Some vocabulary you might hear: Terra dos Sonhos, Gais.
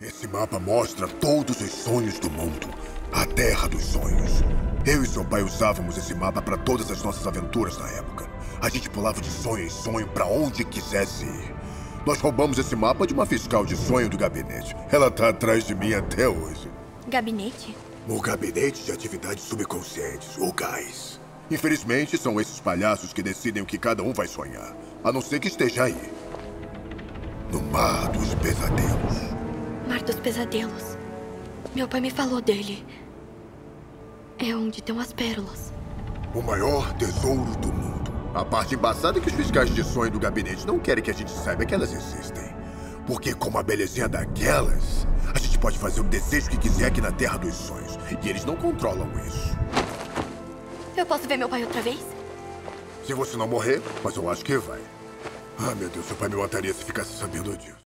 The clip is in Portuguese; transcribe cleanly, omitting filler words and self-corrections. Esse mapa mostra todos os sonhos do mundo, a Terra dos Sonhos. Eu e seu pai usávamos esse mapa para todas as nossas aventuras na época. A gente pulava de sonho em sonho para onde quisesse ir. Nós roubamos esse mapa de uma fiscal de sonho do gabinete. Ela tá atrás de mim até hoje. Gabinete? O gabinete de atividades subconscientes, o Gais. Infelizmente, são esses palhaços que decidem o que cada um vai sonhar, a não ser que esteja aí, no Mar dos Pesadelos. Mar dos Pesadelos. Meu pai me falou dele. É onde tem as pérolas. O maior tesouro do mundo. A parte embaçada é que os fiscais de sonho do gabinete não querem que a gente saiba que elas existem. Porque com uma belezinha daquelas, a gente pode fazer o desejo que quiser aqui na Terra dos Sonhos. E eles não controlam isso. Eu posso ver meu pai outra vez? Se você não morrer, mas eu acho que vai. Ah, meu Deus, seu pai me mataria se ficasse sabendo disso.